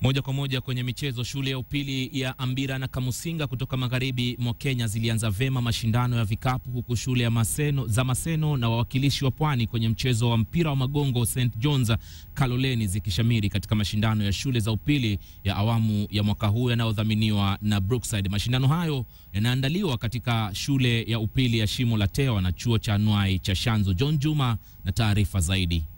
Moja kwa moja kwenye michezo, shule ya upili ya Ambira na Kamusinga kutoka magharibi mwa Kenya zilianza vema mashindano ya vikapu, huku shule ya Maseno na wawakilishi wa pwani kwenye mchezo wa mpira wa magongo St John's Kaloleni zikishamiri katika mashindano ya shule za upili ya awamu ya mwaka huu yanayodhaminiwa na Brookside. Mashindano hayo yanaandaliwa katika shule ya upili ya Shimo Latewa na chuo cha Nuai cha Shanzu. John Juma na taarifa zaidi.